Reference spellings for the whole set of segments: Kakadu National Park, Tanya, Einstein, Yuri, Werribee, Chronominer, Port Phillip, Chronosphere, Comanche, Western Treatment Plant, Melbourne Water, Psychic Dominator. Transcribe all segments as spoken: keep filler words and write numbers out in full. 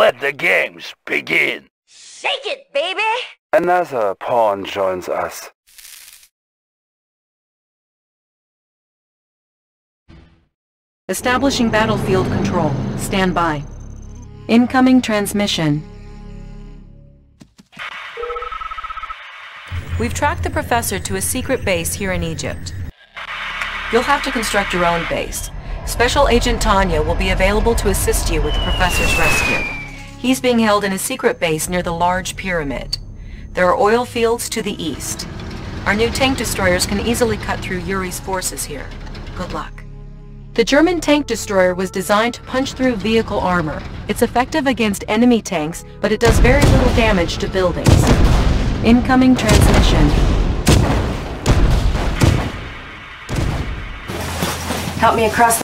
Let the games begin! Shake it, baby! Another pawn joins us. Establishing battlefield control. Stand by. Incoming transmission. We've tracked the professor to a secret base here in Egypt. You'll have to construct your own base. Special Agent Tanya will be available to assist you with the professor's rescue. He's being held in a secret base near the large pyramid. There are oil fields to the east. Our new tank destroyers can easily cut through Yuri's forces here. Good luck. The German tank destroyer was designed to punch through vehicle armor. It's effective against enemy tanks, but it does very little damage to buildings. Incoming transmission. Help me across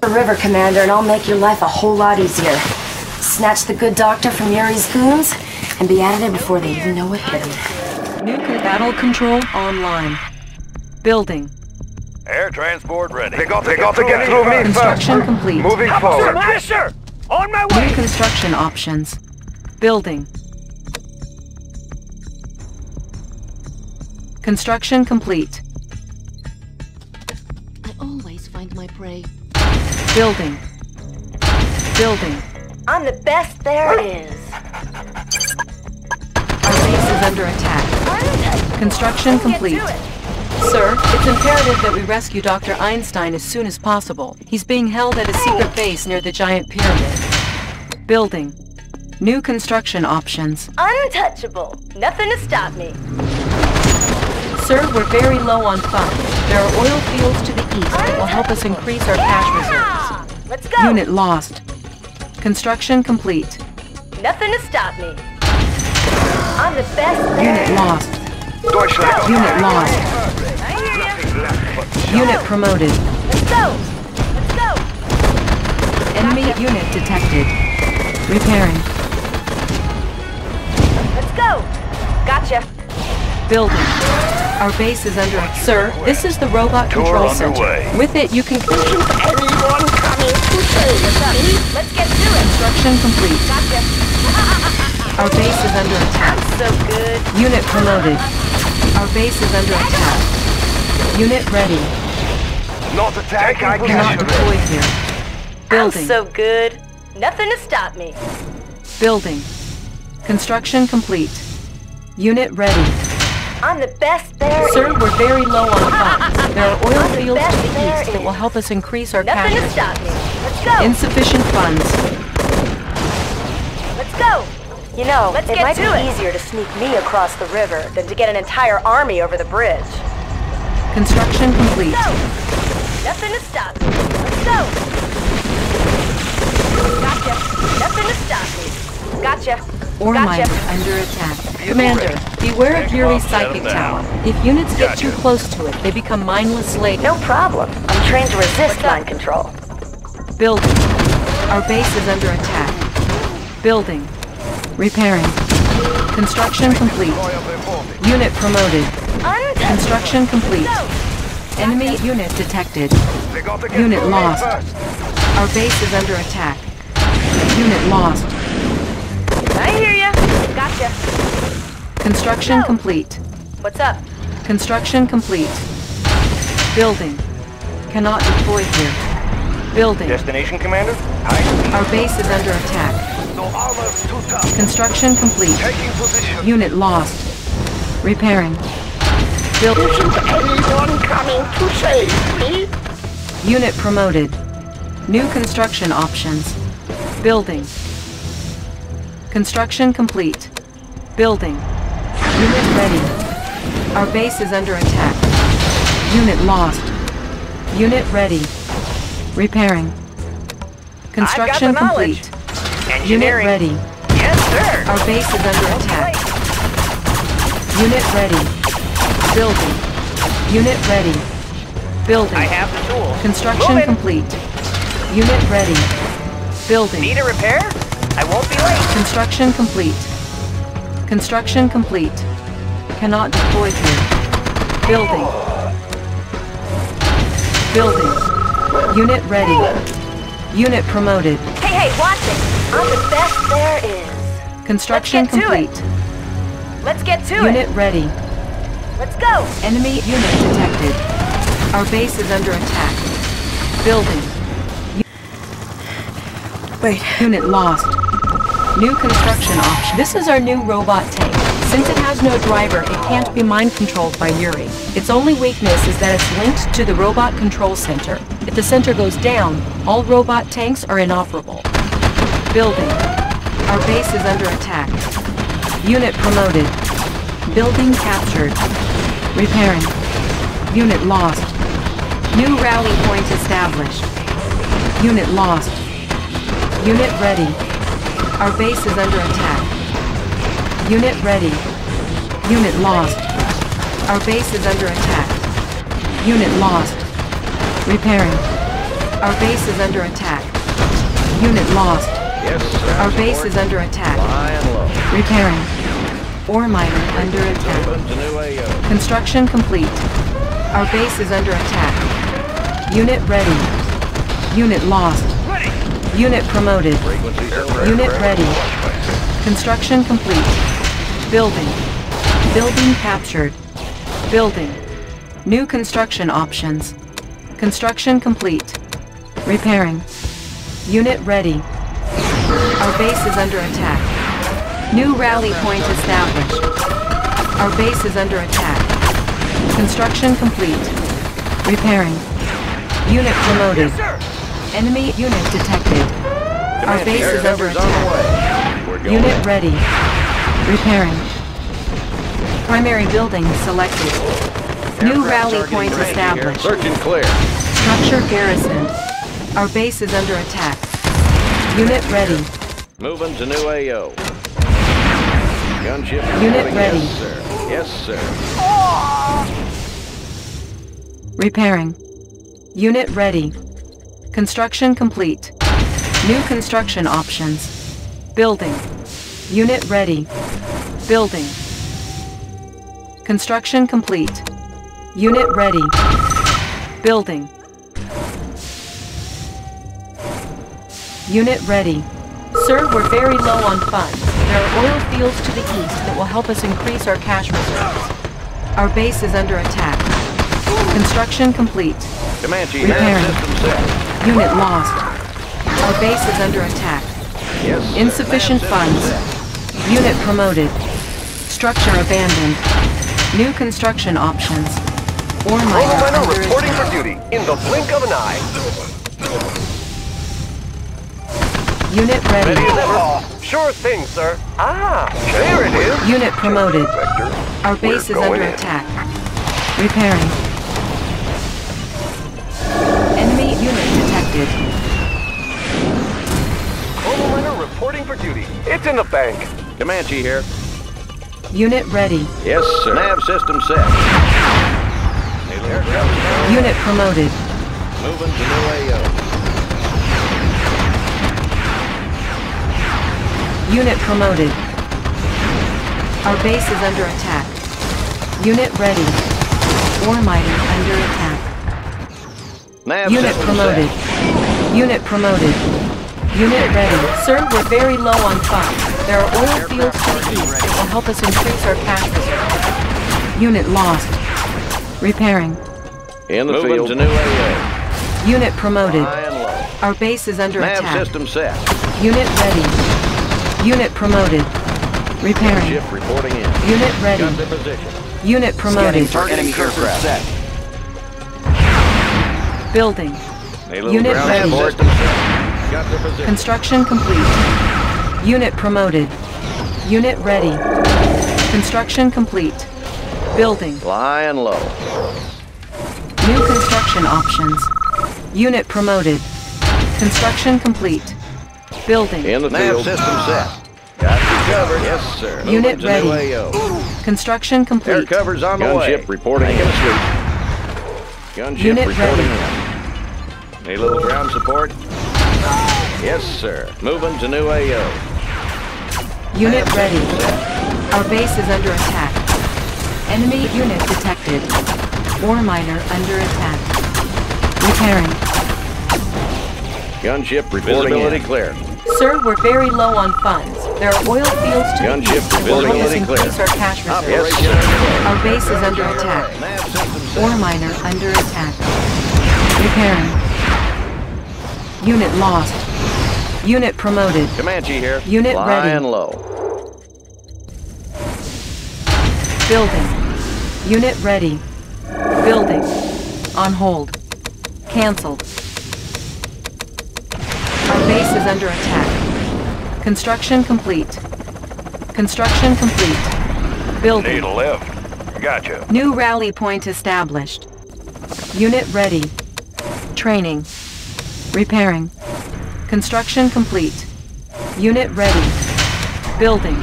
the river, Commander, and I'll make your life a whole lot easier. Snatch the good doctor from Yuri's goons, and be out of there before they even know what hit him. Nuclear battle control online. Building. Air transport ready. They got, they got to get through me first. Construction complete. Moving forward. Sir, on my way. New construction options. Building. Construction complete. My prey. Building. Building. I'm the best there is. Our base is under attack. Construction complete. Sir, it's imperative that we rescue Doctor Einstein as soon as possible. He's being held at a secret base near the giant pyramid. Building. New construction options. Untouchable. Nothing to stop me. Sir, we're very low on funds. There are oil fields to the east that will help us increase our cash reserves. Let's go! Unit lost. Construction complete. Nothing to stop me. I'm the best there. Unit lost. Unit lost. I hear you. Unit promoted. Let's go! Let's go! Enemy unit detected. Repairing. Let's go! Gotcha. Building. Our base is under attack. Sir, this is the robot control center. With it, you can... Anyone coming to save us? Let's get to it. Construction complete. Gotcha. Our base is under attack. I'm so good. Unit promoted. Our base is under attack. Unit ready. Not attack, I can not deploy here. Building. I'm so good. Nothing to stop me. Building. Construction complete. Unit ready. I'm the best there. Sir, we're very low on funds. There are oil fields to the east that will help us increase our cash. Nothing to stop me. Let's go. Insufficient funds. Let's go. You know, Let's it might be it. easier to sneak me across the river than to get an entire army over the bridge. Construction complete. Let's go. Nothing to stop me. Let's go. Gotcha. Nothing to stop me. Gotcha. Or gotcha. Mine under attack. Commander, beware of Yuri's psychic tower. If units get gotcha. too close to it, they become mindless slaves. No problem. I'm trained to resist mind control. Building. Our base is under attack. Building. Repairing. Construction complete. Unit promoted. Construction complete. Enemy unit detected. Unit lost. Our base is under attack. Unit lost. I hear ya. Gotcha. Construction no. complete. What's up? Construction complete. Building. Cannot deploy here. Building. Destination, Commander? Our base is under attack. No armor's too tough. Construction complete. Taking position. Unit lost. Repairing. Building. Isn't anyone coming to save me? Unit promoted. New construction options. Building. Construction complete. Building. Unit ready. Our base is under attack. Unit lost. Unit ready. Repairing. Construction complete. Unit ready. Yes, sir. Our base is under attack. Unit ready. Building. Unit ready. Building. I have the tool. Construction complete. Unit ready. Building. Need a repair? I won't be late. Construction complete. Construction complete. Cannot deploy here. Building. Building. Unit ready. Unit promoted. Hey, hey, watch it! I'm the best there is. Construction complete. Let's get to it! Unit ready. Let's go! Enemy unit detected. Our base is under attack. Building. Wait. Unit lost. New construction option. This is our new robot tank. Since it has no driver, it can't be mind-controlled by Yuri. Its only weakness is that it's linked to the robot control center. If the center goes down, all robot tanks are inoperable. Building. Our base is under attack. Unit promoted. Building captured. Repairing. Unit lost. New rally point established. Unit lost. Unit ready. Our base is under attack. Unit ready. Unit lost. Our base is under attack. Unit lost. Repairing. Our base is under attack. Unit lost. Yes, sir. Our base is under attack. Repairing. Ore miner under attack. Construction complete. Our base is under attack. Unit ready. Unit lost. Unit promoted. Unit ready. Construction complete. Building. Building captured. Building. New construction options. Construction complete. Repairing. Unit ready. Our base is under attack. New rally point established. Our base is under attack. Construction complete. Repairing. Unit promoted. Enemy unit detected. Our base is under attack. Unit ready. Repairing. Primary building selected. New rally point established. Structure garrisoned. Our base is under attack. Unit ready. Moving to new A O. Gunship unit ready. Yes, sir. Yes, sir. Repairing. Unit ready. Construction complete. New construction options. Building. Unit ready. Building. Construction complete. Unit ready. Building. Unit ready. Sir, we're very low on funds. There are oil fields to the east that will help us increase our cash reserves. Our base is under attack. Construction complete. Repairing. Unit lost. Our base is under attack. Yes, insufficient funds. Unit promoted. Structure abandoned. New construction options. Ore miner reporting for duty in the blink of an eye. Unit ready. Sure thing, sir. Ah, there it is. Unit promoted. Our base is under attack. Repairing. Enemy unit detected. Ore miner reporting for duty. It's in the bank. Comanche here. Unit ready. Yes, sir. Nav system set. Unit promoted. Moving to new A O. Unit promoted. Our base is under attack. Unit ready. Ore miner under attack. Nav unit promoted. Set. Unit promoted. Unit ready. Sir, we're very low on funds. There are oil fields to the east that will help us increase our cash reserve. Unit lost. Repairing. In the field. To new A A. Unit promoted. Our base is under attack. Nav system set. Unit ready. Unit promoted. Repairing. Ship reporting in. Unit ready. Unit promoted. Targeting aircraft set. Building. Unit ready. Construction complete. Unit promoted. Unit ready. Construction complete. Building. Lying low. New construction options. Unit promoted. Construction complete. Building. In the field. System set. Got you covered. Yes, sir. Unit ready. Construction complete. Air cover's on the way. Gunship reporting in. Gunship unit reporting in. Need a little ground support? Yes, sir. Moving to new A O. Unit ready. Our base is under attack. Enemy unit detected. Ore miner under attack. Repairing. Gunship reporting visibility in. Clear. Sir, we're very low on funds. There are oil fields to Gun the east. Visibility clear. Our cash reserves. Yes, our base is under attack. Ore miner under attack. Repairing. Unit lost. Unit promoted. Comanche here. Unit Fly ready. And low. Building. Unit ready. Building. On hold. Cancelled. Our base is under attack. Construction complete. Construction complete. Building. Need a lift. Gotcha. New rally point established. Unit ready. Training. Repairing. Construction complete. Unit ready. Building.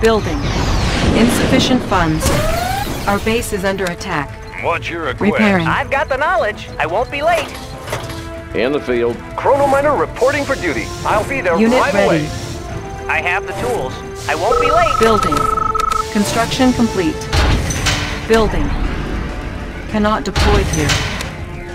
Building. Insufficient funds. Our base is under attack. What's your request? Repairing. I've got the knowledge. I won't be late. In the field. Chronominer reporting for duty. I'll be there Unit right ready. Away. I have the tools. I won't be late. Building. Construction complete. Building. Cannot deploy here.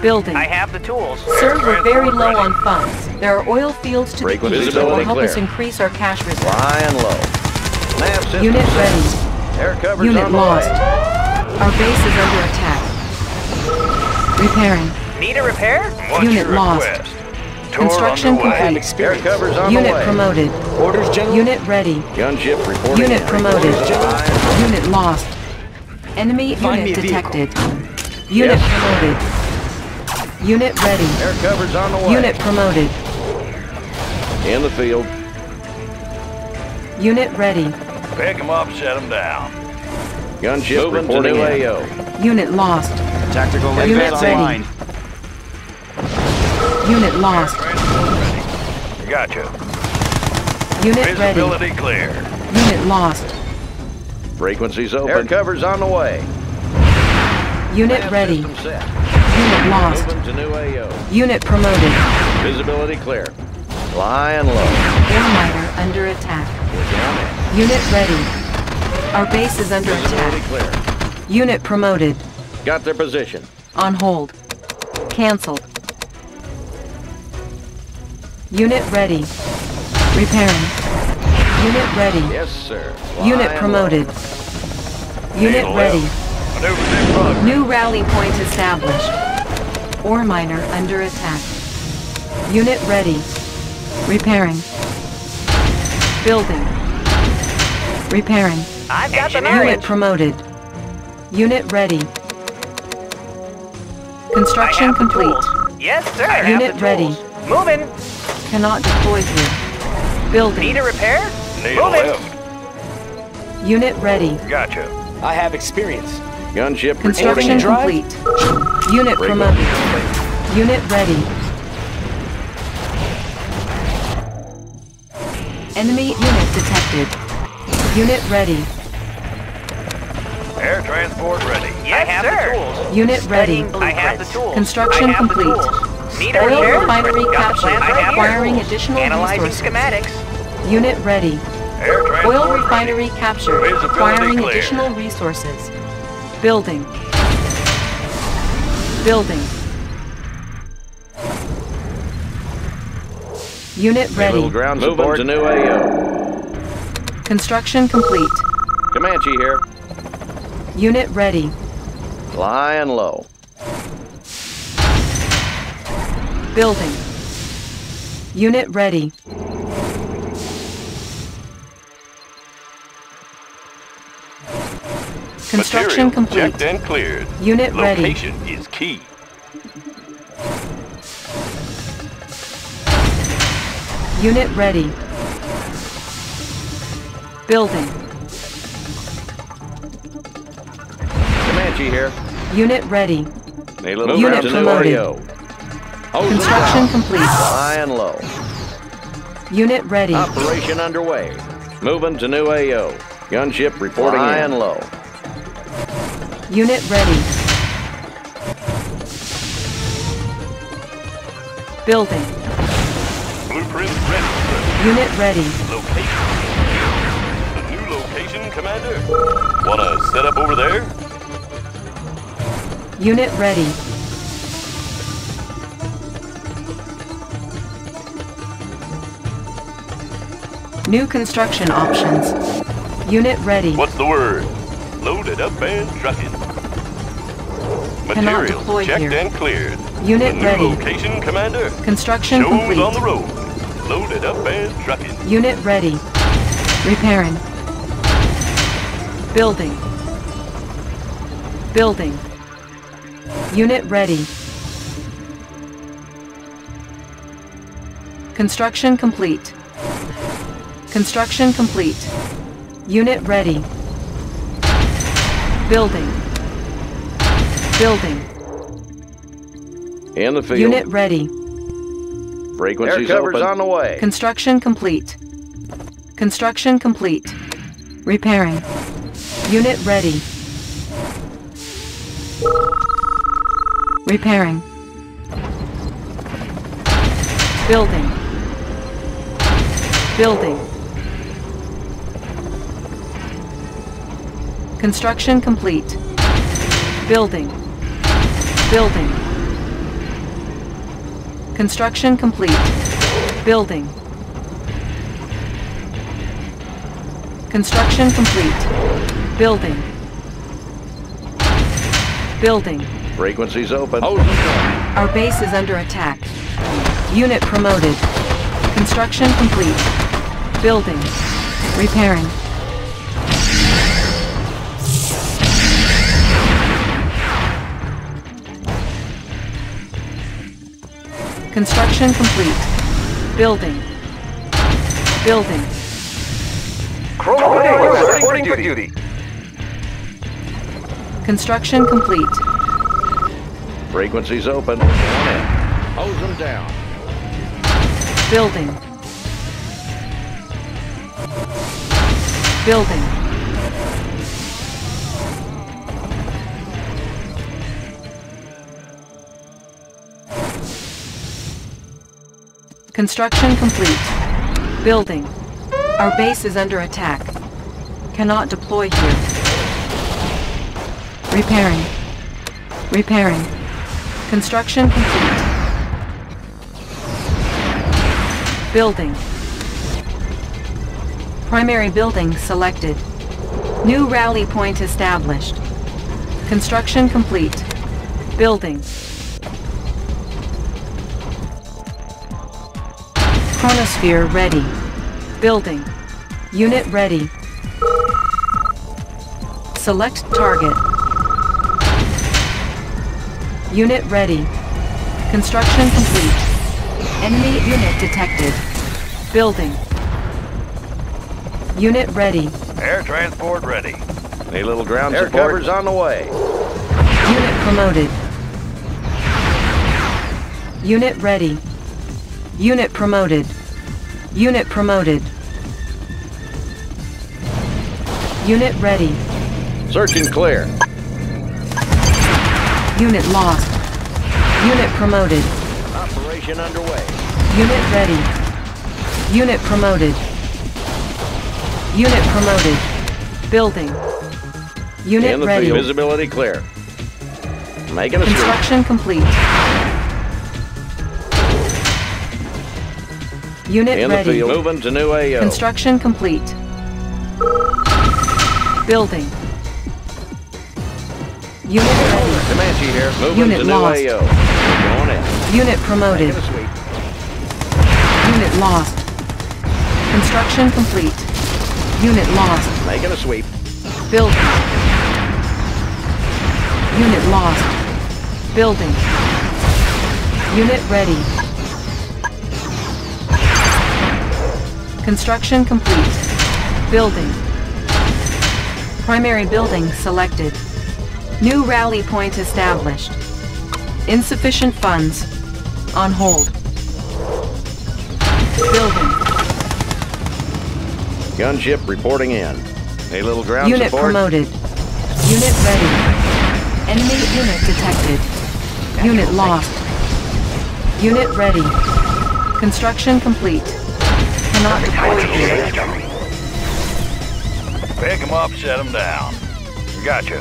Building. I have the tools. Sir, we're very low on funds. There are oil fields to the east that will help us increase our cash reserves. Flying low. Unit ready. Air cover's Unit lost. Our base is under attack. Repairing. Need a repair? What's Unit lost. Construction complete. Unit promoted. Orders general. Unit ready. Gunship reporting. Unit promoted. Unit lost. Enemy Find unit detected. Unit yes. promoted. Unit ready. Air cover's on the way. Unit promoted. In the field. Unit ready. Pick them up, set them down. Gunship Moving reporting A O. Unit lost. Tactical unit ready. Line. Unit lost. Gotcha. Unit Visibility ready. Clear. Unit lost. Frequencies open. Air cover's on the way. Unit Lab ready. Unit lost. To new A O. Unit promoted. Visibility clear. Flying low. Air miner under attack. Unit ready. Our base is under Visibility attack. Clear. Unit promoted. Got their position. On hold. Cancelled. Unit ready. Repairing. Unit ready. Yes, sir. Fly Unit promoted. Unit ready. New rally point established. Ore miner under attack. Unit ready. Repairing. Building. Repairing. I've got the knowledge. Unit promoted. Unit ready. Construction complete. Yes, sir. Unit ready. Moving. Cannot deploy here. Building. Need a repair? Need a lift. Unit ready. Gotcha. I have experience. Gunship reporting. Construction complete. Unit promoted. Unit ready. Enemy unit detected. Unit ready. Air transport ready. Yes, I have sir. The tools. Unit ready. I have the tools. Construction complete. Tools. Need oil repair? Refinery captured, requiring right additional Analyzing resources. Schematics. Unit ready. Oil refinery ready. Captured, Visibility requiring clear. Additional resources. Building. Building. Unit ready. Ground support to new A O. Construction complete. Comanche here. Unit ready. Flying low. Building. Unit ready. Construction Material complete. Checked and cleared. Unit Location ready. Location is key. Unit ready. Building. Comanche here. Unit ready. Unit promoted. Construction complete. High and low. Unit ready. Operation underway. Moving to new A O. Gunship reporting High and low. Unit ready. Building. Blueprint ready. Unit ready. Location. The new location, Commander. Wanna set up over there? Unit ready. New construction options. Unit ready. What's the word? Loaded up and trucking. Material checked here. And cleared. Unit ready. Location, Commander. Construction Shows complete. On the road. Loaded up and trucking. Unit ready. Repairing. Building. Building. Unit ready. Construction complete. Construction complete. Unit ready. Building. Building. In the field. Unit ready. Frequencies Air cover's open. On the way. Construction complete. Construction complete. Repairing. Unit ready. Repairing. Building. Building. Construction complete. Building. Building. Construction complete. Building. Construction complete. Building. Building. Frequencies open. Our base is under attack. Unit promoted. Construction complete. Building. Repairing. Construction complete. Building. Building. Chronosphere reporting for duty. Construction complete. Frequencies open. Hose them down. Building. Building. Construction complete. Building. Our base is under attack. Cannot deploy here. Repairing. Repairing. Construction complete. Building. Primary building selected. New rally point established. Construction complete. Building. Chronosphere ready. Building. Unit ready. Select target. Unit ready. Construction complete. Enemy unit detected. Building. Unit ready. Air transport ready. Need a little ground support. Air cover's on the way. Unit promoted. Unit ready. Unit promoted. Unit promoted. Unit ready. Search and clear. Unit lost. Unit promoted. Operation underway. Unit ready. Unit promoted. Unit promoted. Building. Unit ready. Visibility clear. Making a construction complete. Unit ready. Moving to new A O. Construction complete. Building. Unit ready. Comanche here. Moving Unit to new lost. A O. Going in. Unit promoted. Unit lost. Construction complete. Unit lost. Making a sweep. Building. Unit lost. Building. Unit ready. Construction complete. Building. Primary building selected. New rally point established. Insufficient funds. On hold. Building. Gunship reporting in. A little ground support. Unit promoted. Unit ready. Enemy unit detected. Unit lost. Unit ready. Construction complete. Cannot deploy here. Pick them up, set them down. Gotcha.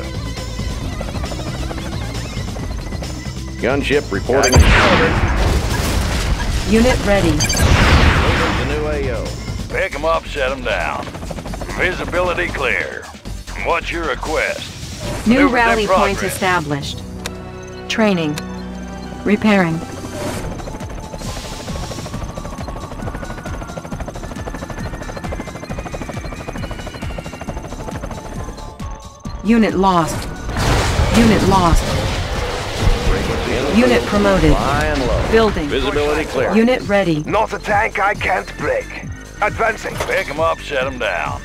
Gunship reporting. Unit ready. Moving to new A O. Pick them up, set them down. Visibility clear. What's your request? New rally point established. Training. Repairing. Unit lost. Unit lost. Unit promoted. Building. Visibility clear. Unit ready. Not a tank I can't break. Advancing. Pick them up, set them down.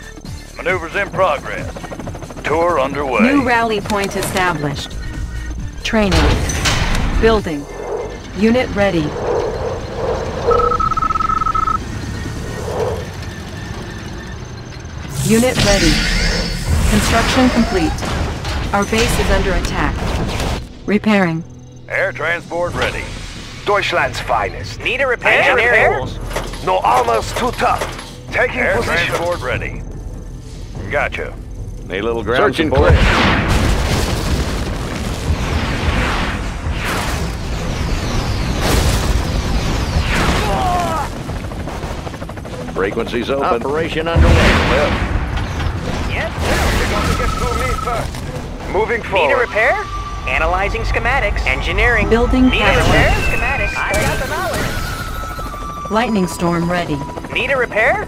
Maneuvers in progress. Tour underway. New rally point established. Training. Building. Unit ready. Unit ready. Construction complete. Our base is under attack. Repairing. Air transport ready. Deutschland's finest. Need a repair? Engineer? No armor's too tough. Taking air position. Air transport ready. Gotcha. Need a little ground support. Frequencies open. Operation underway. Yes, sir. You're going to get through me first. Moving forward. Need a repair? Analyzing schematics. Engineering. Building. Need a repair? Schematics. I've got the knowledge. Lightning storm ready. Need a repair?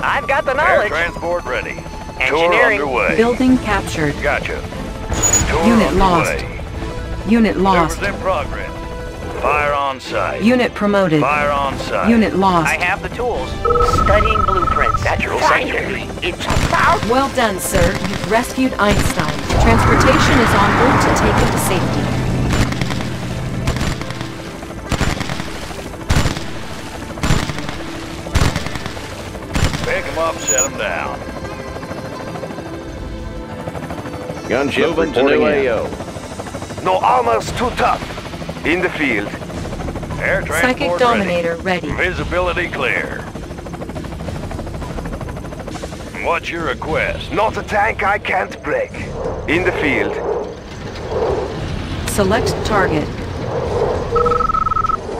I've got the knowledge. Air transport ready. Engineering. Tour underway. Building captured. Gotcha. Tour Unit underway. Lost. Unit lost. In progress. Fire on site. Unit promoted. Fire on site. Unit lost. I have the tools. Studying blueprints. Natural secondary. It's about. Well done, sir. You've rescued Einstein. Transportation is on route to take it to safety. Pick him up, set him down. Gunship moving to new A O. No armor's too tough. In the field. Air Psychic Dominator ready. ready. Visibility clear. What's your request? Not a tank I can't break. In the field. Select target.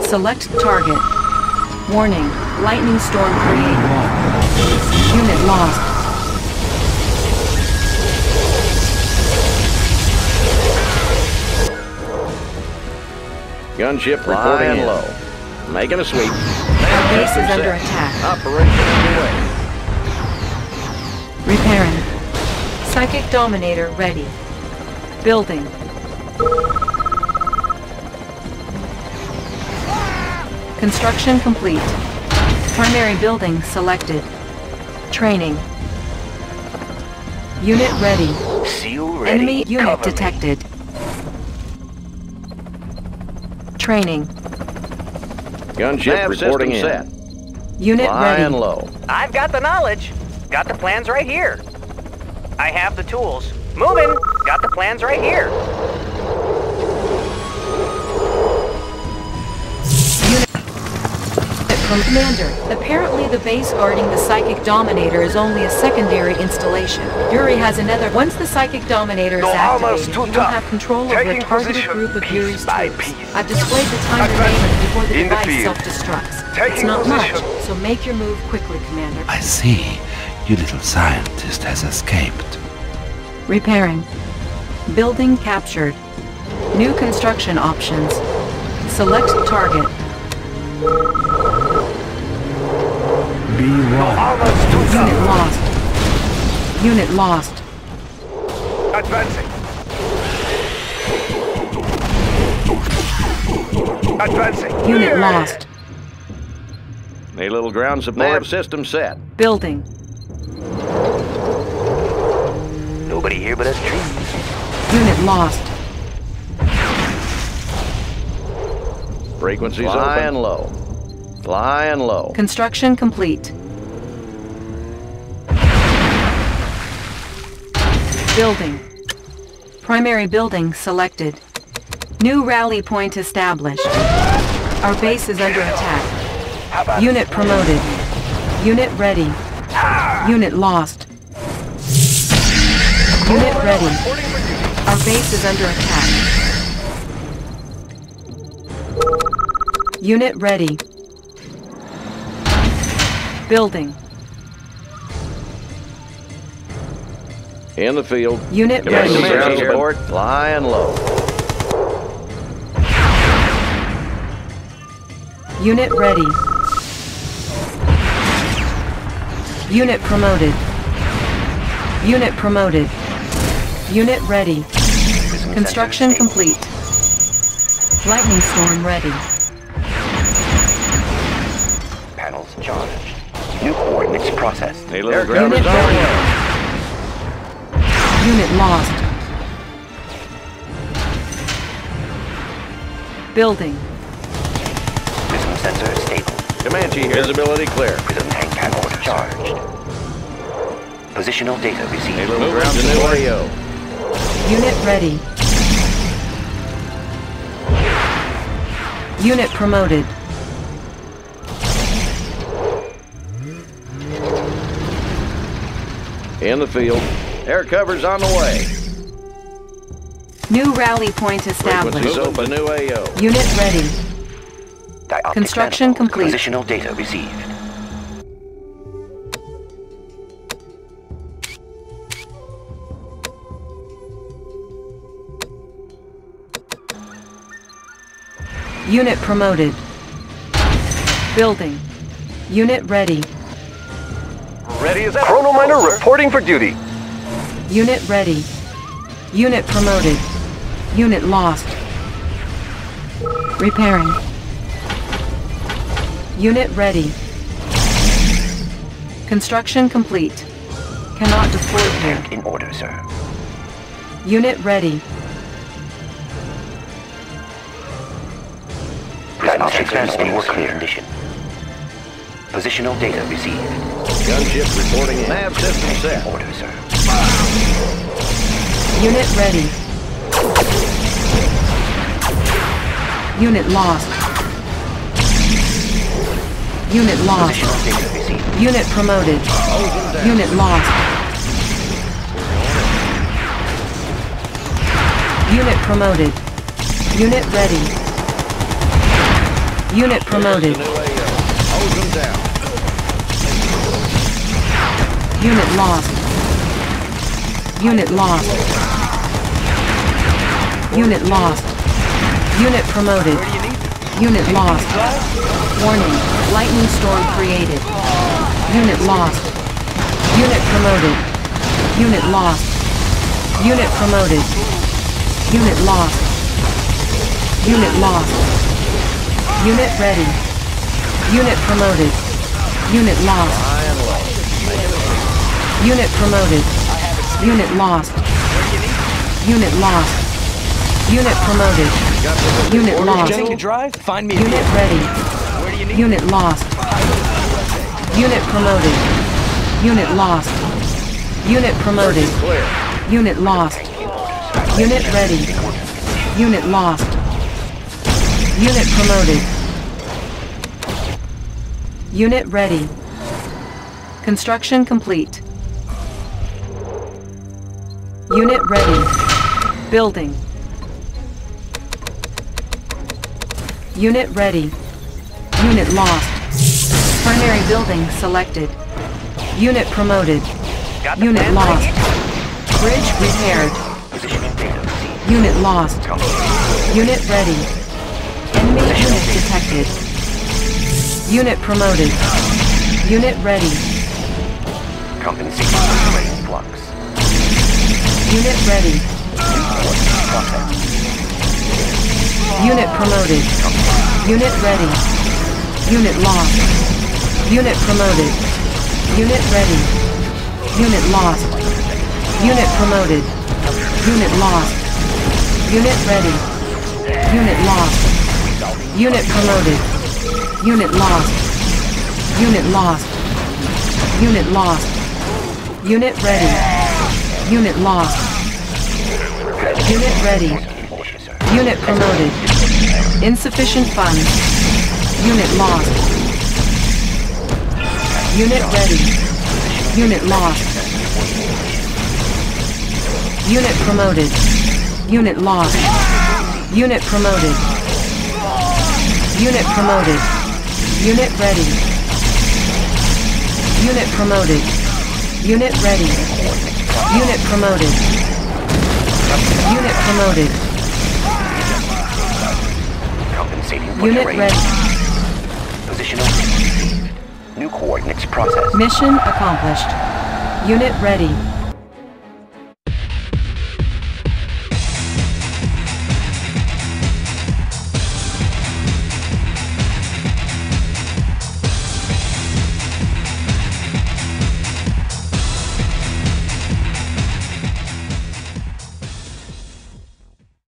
Select target. Warning. Lightning storm created. Unit lost. Gunship reporting low. Making a sweep. Our base is under attack. Operation underway. Repairing. Psychic Dominator ready. Building. Construction complete. Primary building selected. Training. Unit ready. Seal ready. Enemy unit detected. Training. Gunship reporting in. Set. Unit ready. And low. I've got the knowledge. Got the plans right here. I have the tools. Moving. Got the plans right here. Unit from Commander. Apparently the base guarding the Psychic Dominator is only a secondary installation. Yuri has another. Once the Psychic Dominator is no, activated, you will have control over a targeted group of Yuri's troops. I've displayed the time remaining before the in device self-destructs. It's not position. much, so make your move quickly, Commander. I see. You little scientist has escaped. Repairing. Building captured. New construction options. Select target. B one. Unit lost. Unit lost. Advancing. Advancing. Unit yeah. lost. Need a little ground support. Nav system set. Building. Nobody here but us trees. Unit lost. Frequencies Fly open. and low. Fly and low. Construction complete. Building. Primary building selected. New rally point established. Our base is under attack. Unit promoted. Unit ready. Unit lost. Unit ready. Our base is under attack. Unit ready. Building. In the field. Unit ready. Command support flying low. Unit ready. Unit promoted. Unit promoted. Unit ready. Construction complete. Lightning storm ready. Panels charged. New coordinates processed. Unit ready. Unit lost. Building. Prism sensor stable. Comanche here. Visibility clear. Prism tank panel charged. Positional data received. Halo ground scenario. Unit ready. Unit promoted. In the field. Air cover's on the way. New rally point established. Open. New A O. Unit ready. Dioptic construction complete. Positional data received. Unit promoted. Building. Unit ready. Ready as ever. Chrono Miner reporting for duty. Unit ready. Unit promoted. Unit lost. Repairing. Unit ready. Construction complete. Cannot deploy here. In order, sir. Unit ready. Diagnostic and work condition. Positional data received. Gunship reporting. Nav system set. In order, sir. Unit ready. Unit lost. Unit lost. Unit promoted. Unit lost. Unit promoted. Unit ready. Unit promoted. Unit lost. Unit lost. Unit lost. Unit promoted. Unit lost. Warning. Lightning storm created. Unit lost. Unit promoted. Unit lost. Unit promoted. Unit lost. Unit lost. Unit ready. Unit promoted. Unit lost. Unit promoted. Unit lost. Unit lost. Unit promoted. Unit lost. Unit ready. Unit lost. Unit promoted. Unit lost. Unit promoted. Unit lost. Unit ready. Unit lost. Unit promoted. Unit ready. Construction complete. Unit ready. Building. Unit ready. Unit lost. Primary building selected. Unit promoted. Unit lost. Bridge repaired. Unit lost. Unit ready. Enemy unit detected. Unit promoted. Unit ready. Compensation for flux. Unit ready. Unit promoted. Unit ready. Unit lost. Unit promoted. Unit ready. Unit lost. Unit promoted. Unit lost. Unit ready. Unit lost. Unit promoted. Unit lost. Unit lost. Unit lost. Unit ready. Unit lost. Unit ready. Unit promoted. Insufficient funds. Unit lost. Unit ready. Unit lost. Unit promoted. Unit lost. Unit promoted. Unit promoted. Unit ready. Unit promoted. Unit ready. Unit promoted. Unit promoted. Compensating for unit terrain. Ready. Position open. New coordinates processed. Mission accomplished. Unit ready.